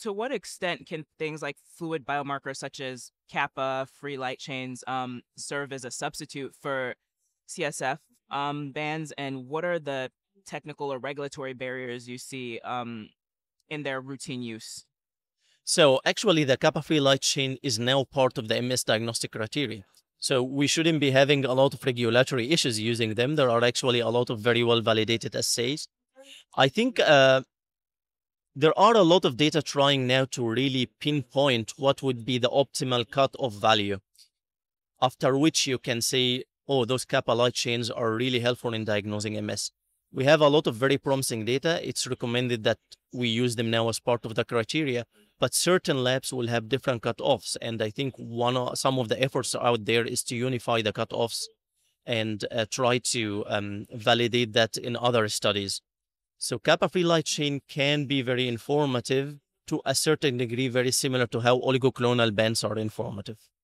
to what extent can things like fluid biomarkers such as Kappa free light chains serve as a substitute for CSF bands, and what are the technical or regulatory barriers you see in their routine use? So actually, the Kappa free light chain is now part of the MS diagnostic criteria. So we shouldn't be having a lot of regulatory issues using them. There are actually a lot of very well validated assays. I think there are a lot of data trying now to really pinpoint what would be the optimal cutoff value, after which you can say, oh, those Kappa light chains are really helpful in diagnosing MS. We have a lot of very promising data. It's recommended that we use them now as part of the criteria, but certain labs will have different cutoffs. And I think some of the efforts out there is to unify the cutoffs and try to validate that in other studies. So Kappa free light chain can be very informative, to a certain degree, very similar to how oligoclonal bands are informative.